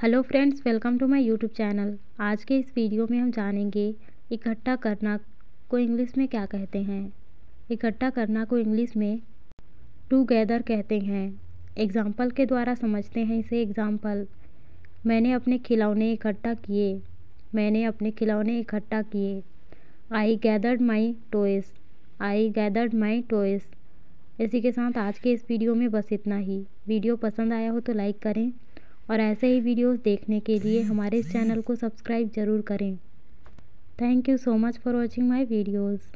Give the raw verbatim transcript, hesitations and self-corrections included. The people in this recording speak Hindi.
Hello friends, welcome to my YouTube channel. आज के इस वीडियो में हम जानेंगे इकट्ठा करना को इंग्लिश में क्या कहते हैं। इकट्ठा करना को इंग्लिश में टूगेदर कहते हैं। एग्जाम्पल के द्वारा समझते हैं इसे। एग्जाम्पल, मैंने अपने खिलौने इकट्ठा किए। मैंने अपने खिलौने इकट्ठा किए। I gathered my toys. I gathered my toys. इसी के साथ आज के इस वीडियो में बस इतना ही। वीडियो पसंद आया हो तो लाइक करें और ऐसे ही वीडियोस देखने के लिए हमारे इस चैनल को सब्सक्राइब ज़रूर करें। Thank you so much for watching my videos.